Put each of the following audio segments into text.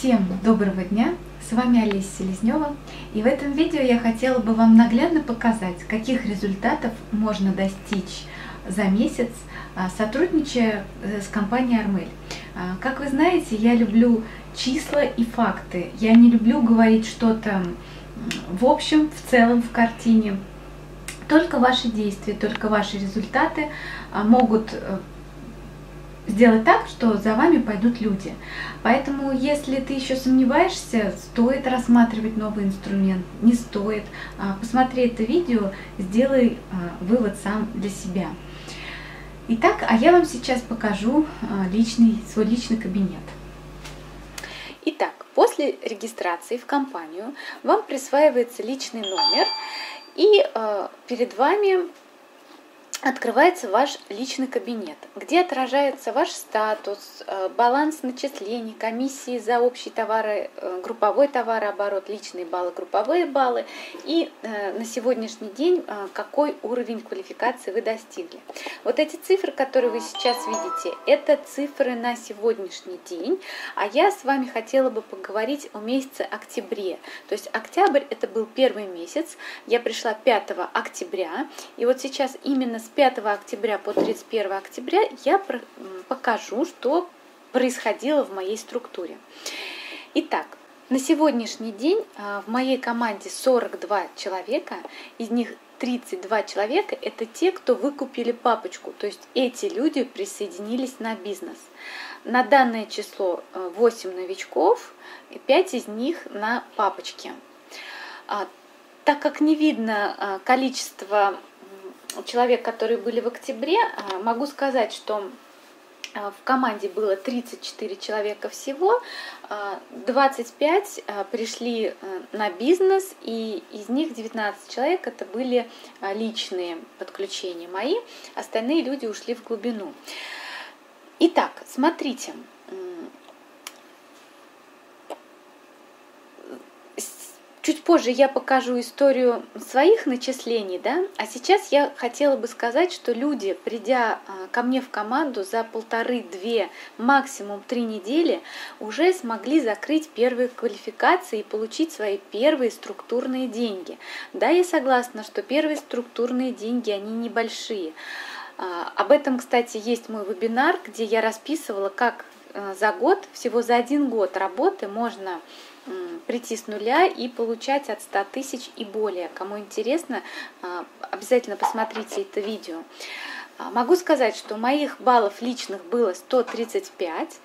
Всем доброго дня! С вами Олеся Селезнева, и в этом видео я хотела бы вам наглядно показать, каких результатов можно достичь за месяц, сотрудничая с компанией Армель. Как вы знаете, я люблю числа и факты. Я не люблю говорить что-то в общем, в целом, в картине. Только ваши действия, только ваши результаты могут сделать так, что за вами пойдут люди. Поэтому, если ты еще сомневаешься, стоит рассматривать новый инструмент, не стоит. Посмотри это видео, сделай вывод сам для себя. Итак, а я вам сейчас покажу свой личный кабинет. Итак, после регистрации в компанию вам присваивается личный номер, и перед вами открывается ваш личный кабинет, где отражается ваш статус, баланс начислений, комиссии за общий групповой товарооборот, личные баллы, групповые баллы и на сегодняшний день какой уровень квалификации вы достигли. Вот эти цифры, которые вы сейчас видите, это цифры на сегодняшний день, а я с вами хотела бы поговорить о месяце октябре. То есть октябрь это был первый месяц, я пришла 5 октября, и вот сейчас именно с 5 октября по 31 октября я покажу, что происходило в моей структуре. Итак, на сегодняшний день в моей команде 42 человека, из них 32 человека – это те, кто выкупили папочку, то есть эти люди присоединились на бизнес. На данное число 8 новичков, 5 из них на папочке. Так как не видно количество человек, которые были в октябре, могу сказать, что в команде было 34 человека всего, 25 пришли на бизнес, и из них 19 человек это были личные подключения мои, остальные люди ушли в глубину. Итак, смотрите, чуть позже я покажу историю своих начислений, да? А сейчас я хотела бы сказать, что люди, придя ко мне в команду за 1,5–2, максимум 3 недели, уже смогли закрыть первые квалификации и получить свои первые структурные деньги. Да, я согласна, что первые структурные деньги, они небольшие. Об этом, кстати, есть мой вебинар, где я расписывала, как за год, всего за 1 год работы можно прийти с нуля и получать от 100 тысяч и более. Кому интересно, обязательно посмотрите это видео. Могу сказать, что моих баллов личных было 135.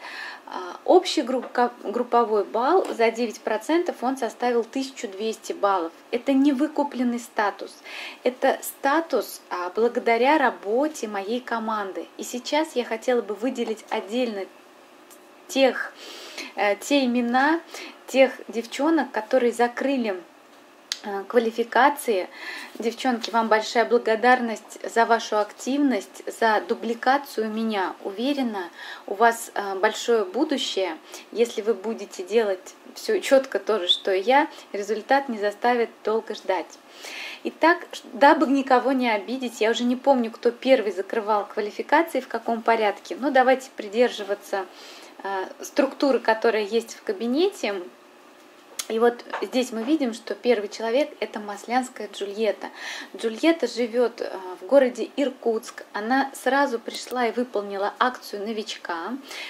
Общий групповой балл за 9% он составил 1200 баллов. Это не выкупленный статус. Это статус благодаря работе моей команды. И сейчас я хотела бы выделить отдельно те имена, тех девчонок, которые закрыли квалификации. Девчонки, вам большая благодарность за вашу активность, за дубликацию меня. Уверена, у вас большое будущее. Если вы будете делать все четко тоже, что и я, результат не заставит долго ждать. Итак, дабы никого не обидеть, я уже не помню, кто первый закрывал квалификации, в каком порядке, но давайте придерживаться структуры, которая есть в кабинете. И вот здесь мы видим, что первый человек – это Маслянская Джульетта. Джульетта живет в городе Иркутск. Она сразу пришла и выполнила акцию новичка.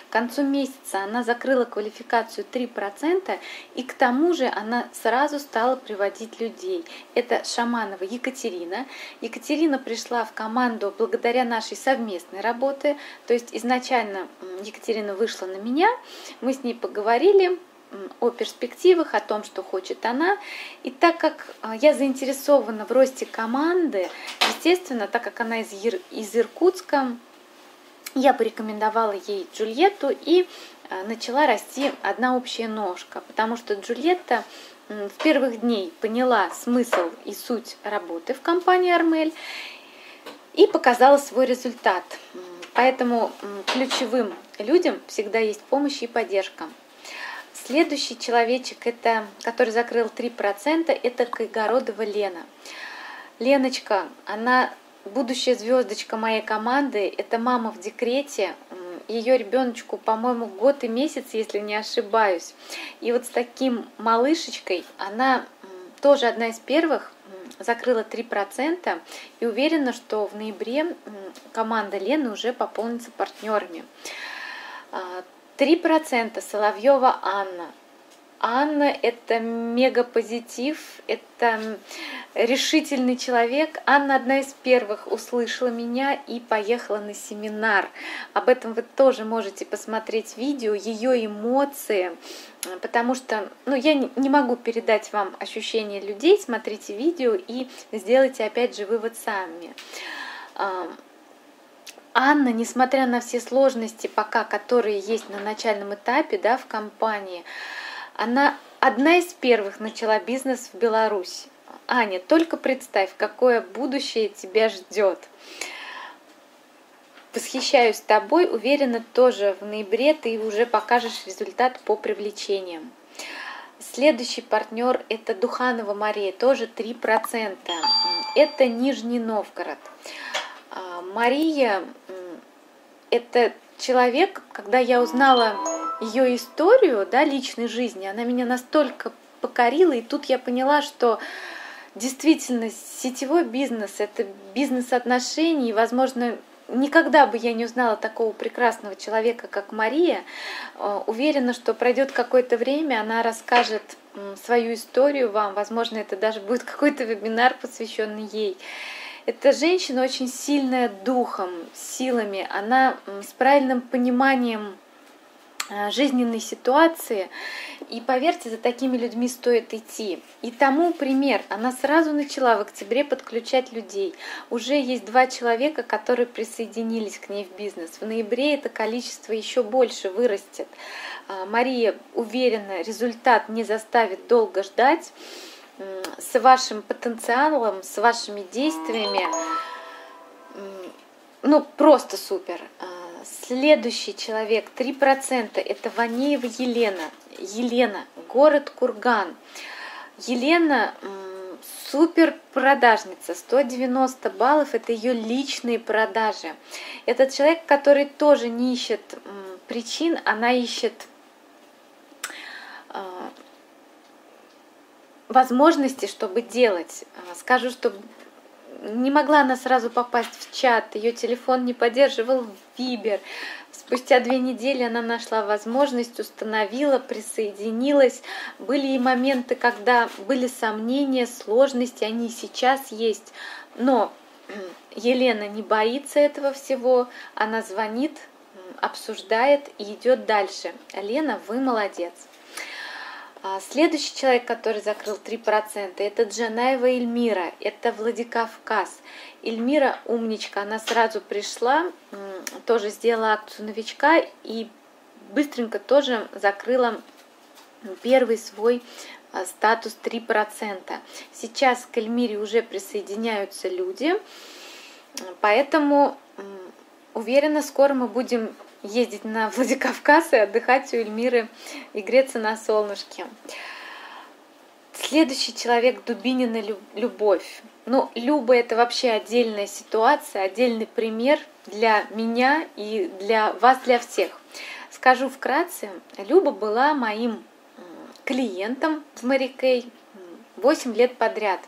К концу месяца она закрыла квалификацию 3%, и к тому же она сразу стала приводить людей. Это Шаманова Екатерина. Екатерина пришла в команду благодаря нашей совместной работе. То есть изначально Екатерина вышла на меня, мы с ней поговорили о перспективах, о том, что хочет она. И так как я заинтересована в росте команды, естественно, так как она из Иркутска, я порекомендовала ей Джульетту, и начала расти одна общая ножка, потому что Джульетта в первых дней поняла смысл и суть работы в компании Армель и показала свой результат. Поэтому ключевым людям всегда есть помощь и поддержка. Следующий человечек, который закрыл 3%, это Кайгородова Лена. Леночка, она будущая звездочка моей команды, это мама в декрете, ее ребеночку, по-моему, год и месяц, если не ошибаюсь. И вот с таким малышечкой она тоже одна из первых закрыла 3%, и уверена, что в ноябре команда Лены уже пополнится партнерами. 3% Соловьева Анна. Анна – это мегапозитив, это решительный человек. Анна одна из первых услышала меня и поехала на семинар. Об этом вы тоже можете посмотреть видео, ее эмоции, потому что я не могу передать вам ощущения людей. Смотрите видео и сделайте опять же вывод сами. Анна, несмотря на все сложности, пока которые есть на начальном этапе, в компании, она одна из первых начала бизнес в Беларуси. Аня, только представь, какое будущее тебя ждет. Восхищаюсь тобой, уверена, тоже в ноябре ты уже покажешь результат по привлечениям. Следующий партнер — это Духанова Мария, тоже 3%. Это Нижний Новгород. Мария — это человек, когда я узнала ее историю, личной жизни, она меня настолько покорила, и тут я поняла, что действительно сетевой бизнес — это бизнес отношений, и, возможно, никогда бы я не узнала такого прекрасного человека, как Мария. Уверена, что пройдет какое-то время, она расскажет свою историю вам, возможно, это даже будет какой-то вебинар, посвященный ей. Эта женщина очень сильная духом, силами, она с правильным пониманием жизненной ситуации, и поверьте, за такими людьми стоит идти. И тому пример: она сразу начала в октябре подключать людей. Уже есть 2 человека, которые присоединились к ней в бизнес. В ноябре это количество еще больше вырастет. Мария уверена, результат не заставит долго ждать. С вашим потенциалом, с вашими действиями, просто супер. Следующий человек, 3%, это Ванеева Елена. Елена, город Курган. Елена супер продажница, 190 баллов, это ее личные продажи. Этот человек, который тоже не ищет причин, она ищет возможности, чтобы делать. Скажу, что не могла она сразу попасть в чат, ее телефон не поддерживал Вибер. Спустя 2 недели она нашла возможность, установила, присоединилась. Были и моменты, когда были сомнения, сложности, они сейчас есть. Но Елена не боится этого всего, она звонит, обсуждает и идет дальше. Лена, вы молодец. Следующий человек, который закрыл 3%, это Джанаева Эльмира, это Владикавказ. Эльмира умничка, она сразу пришла, тоже сделала акцию новичка и быстренько тоже закрыла первый свой статус 3%. Сейчас к Эльмире уже присоединяются люди, поэтому уверена, скоро мы будем ездить на Владикавказ и отдыхать у Эльмиры и греться на солнышке. Следующий человек — Дубинина Любовь. Люба — это вообще отдельная ситуация, отдельный пример для меня и для вас, для всех. Скажу вкратце, Люба была моим клиентом в Мэри Кей 8 лет подряд.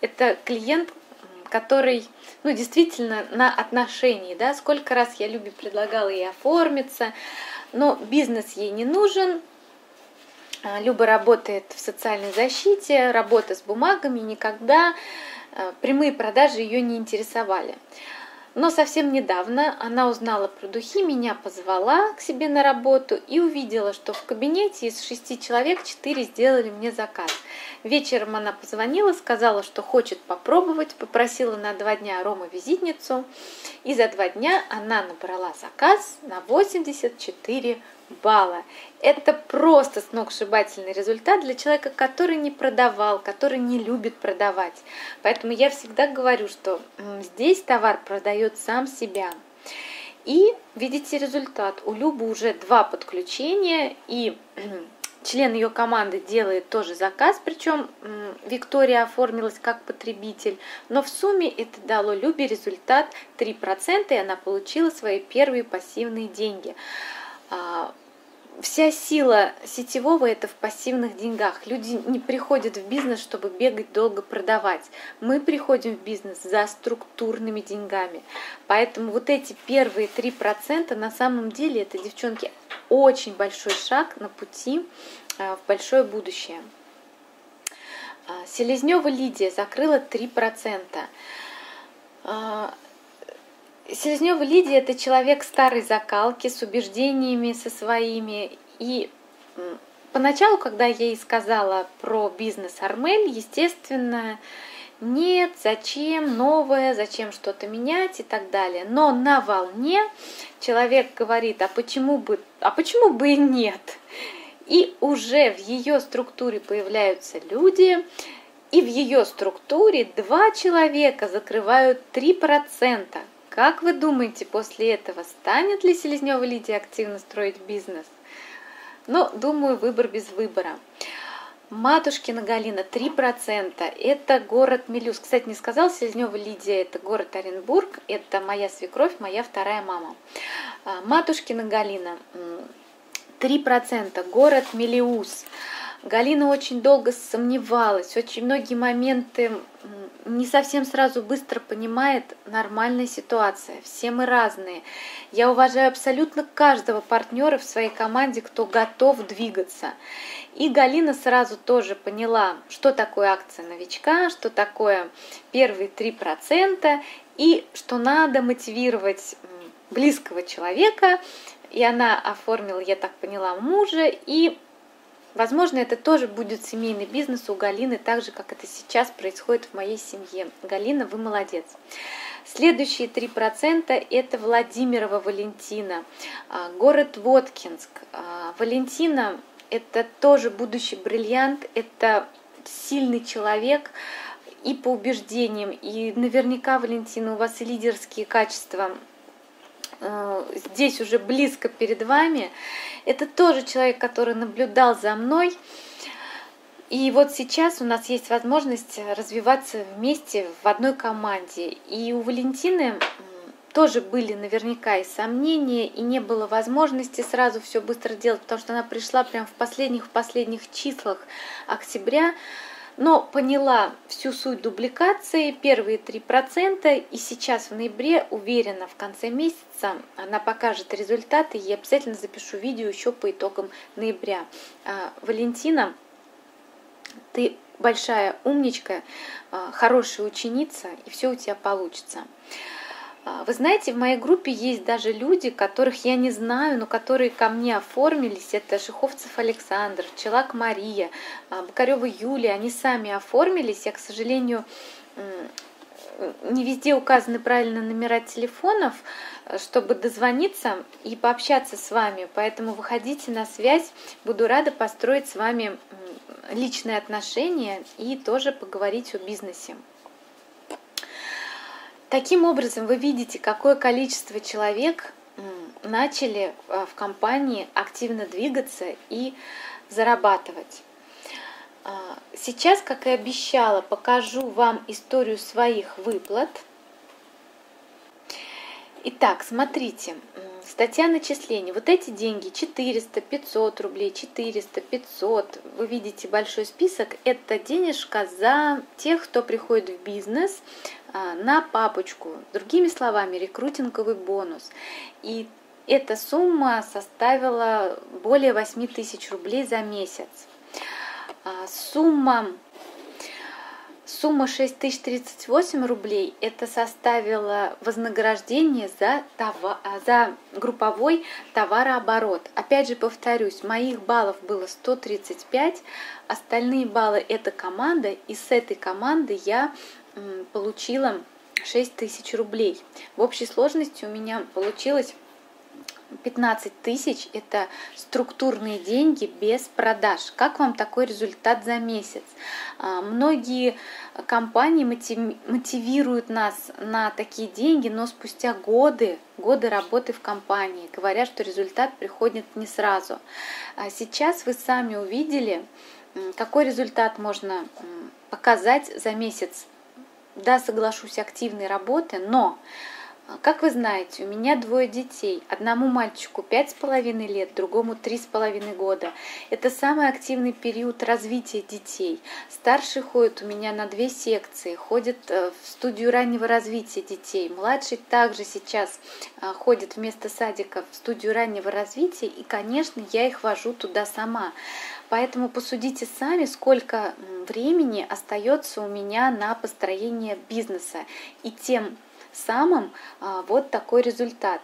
Это клиент, который, действительно на отношении, сколько раз я Любе предлагала ей оформиться, но бизнес ей не нужен. Люба работает в социальной защите, работа с бумагами, никогда прямые продажи ее не интересовали. Но совсем недавно она узнала про духи, меня позвала к себе на работу и увидела, что в кабинете из 6 человек 4 сделали мне заказ. Вечером она позвонила, сказала, что хочет попробовать, попросила на 2 дня аромавизитницу, и за 2 дня она набрала заказ на 84 балла. Это просто сногсшибательный результат для человека, который не продавал, который не любит продавать. Поэтому я всегда говорю, что здесь товар продает сам себя. И видите результат. У Любы уже 2 подключения, и Член ее команды делает тоже заказ, причем Виктория оформилась как потребитель, но в сумме это дало Любе результат 3%, и она получила свои первые пассивные деньги. Вся сила сетевого – это в пассивных деньгах. Люди не приходят в бизнес, чтобы бегать долго продавать. Мы приходим в бизнес за структурными деньгами. Поэтому вот эти первые 3% на самом деле это, девчонки, очень большой шаг на пути в большое будущее. Селезнева Лидия закрыла 3%. Селезнева Лидия – это человек старой закалки, с убеждениями со своими. И поначалу, когда я ей сказала про бизнес Армель, естественно, нет, зачем новое, зачем что-то менять и так далее. Но на волне человек говорит, а почему бы и нет? И уже в ее структуре появляются люди, и в ее структуре 2 человека закрывают 3%. Как вы думаете, после этого станет ли Селезнева Лидия активно строить бизнес? Но, думаю, выбор без выбора. Матушкина Галина, 3%. Это город Мелеуз. Кстати, не сказал, Селезнева Лидия, это город Оренбург. Это моя свекровь, моя вторая мама. Матушкина Галина, 3%. Город Мелеуз. Галина очень долго сомневалась, очень многие моменты не совсем сразу быстро понимает. Нормальная ситуация, все мы разные. Я уважаю абсолютно каждого партнера в своей команде, кто готов двигаться. И Галина сразу тоже поняла, что такое акция новичка, что такое первые 3%, и что надо мотивировать близкого человека. И она оформила, я так поняла, мужа, и возможно, это тоже будет семейный бизнес у Галины, так же, как это сейчас происходит в моей семье. Галина, вы молодец. Следующие 3% – это Владимирова Валентина, город Воткинск. Валентина – это тоже будущий бриллиант, это сильный человек и по убеждениям. И наверняка, Валентина, у вас и лидерские качества здесь уже близко перед вами. Это тоже человек, который наблюдал за мной. И вот сейчас у нас есть возможность развиваться вместе в одной команде. И у Валентины тоже были наверняка и сомнения, и не было возможности сразу все быстро делать, потому что она пришла прямо в последних числах октября, но поняла всю суть дубликации, первые 3%, и сейчас в ноябре, уверена, в конце месяца она покажет результаты, и я обязательно запишу видео еще по итогам ноября. Валентина, ты большая умничка, хорошая ученица, и все у тебя получится. Вы знаете, в моей группе есть даже люди, которых я не знаю, но которые ко мне оформились. Это Шиховцев Александр, Челак Мария, Бокарева Юлия. Они сами оформились. Я, к сожалению, не везде указаны правильно номера телефонов, чтобы дозвониться и пообщаться с вами. Поэтому выходите на связь. Буду рада построить с вами личные отношения и тоже поговорить о бизнесе. Таким образом, вы видите, какое количество человек начали в компании активно двигаться и зарабатывать. Сейчас, как и обещала, покажу вам историю своих выплат. Итак, смотрите, статья начислений. Вот эти деньги 400, 500 рублей, 400, 500. Вы видите большой список. Это денежка за тех, кто приходит в бизнес на папочку, другими словами, рекрутинговый бонус. И эта сумма составила более 8000 рублей за месяц. Сумма 6038 рублей, это составило вознаграждение за групповой товарооборот. Опять же повторюсь, моих баллов было 135, остальные баллы это команда, и с этой команды я получила 6000 рублей. В общей сложности у меня получилось 15 тысяч – это структурные деньги без продаж. Как вам такой результат за месяц? Многие компании мотивируют нас на такие деньги, но спустя годы работы в компании, говорят, что результат приходит не сразу. Сейчас вы сами увидели, какой результат можно показать за месяц. Да, соглашусь, активной работы, но... Как вы знаете, у меня двое детей. Одному мальчику 5,5 лет, другому 3,5 года. Это самый активный период развития детей. Старший ходит у меня на 2 секции, ходит в студию раннего развития детей. Младший также сейчас ходит вместо садика в студию раннего развития. И, конечно, я их вожу туда сама. Поэтому посудите сами, сколько времени остается у меня на построение бизнеса. И тем самым вот такой результат.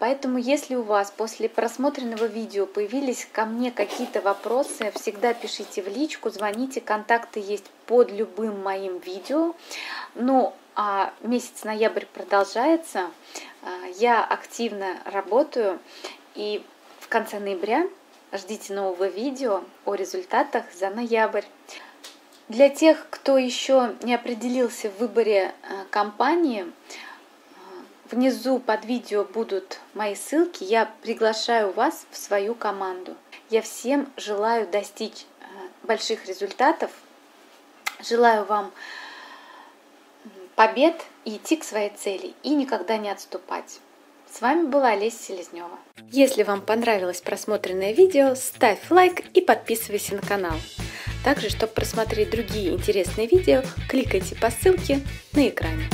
Поэтому, если у вас после просмотренного видео появились ко мне какие-то вопросы, всегда пишите в личку, звоните, контакты есть под любым моим видео. Ну, а месяц ноябрь продолжается, я активно работаю, и в конце ноября ждите нового видео о результатах за ноябрь. Для тех, кто еще не определился в выборе компании, внизу под видео будут мои ссылки. Я приглашаю вас в свою команду. Я всем желаю достичь больших результатов. Желаю вам побед и идти к своей цели. И никогда не отступать. С вами была Олеся Селезнева. Если вам понравилось просмотренное видео, ставь лайк и подписывайся на канал. Также, чтобы просмотреть другие интересные видео, кликайте по ссылке на экране.